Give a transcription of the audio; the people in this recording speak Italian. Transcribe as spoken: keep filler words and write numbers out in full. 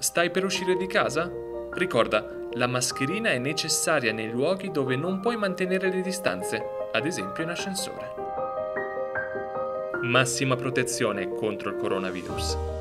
Stai per uscire di casa? Ricorda, la mascherina è necessaria nei luoghi dove non puoi mantenere le distanze, ad esempio in ascensore. Massima protezione contro il coronavirus.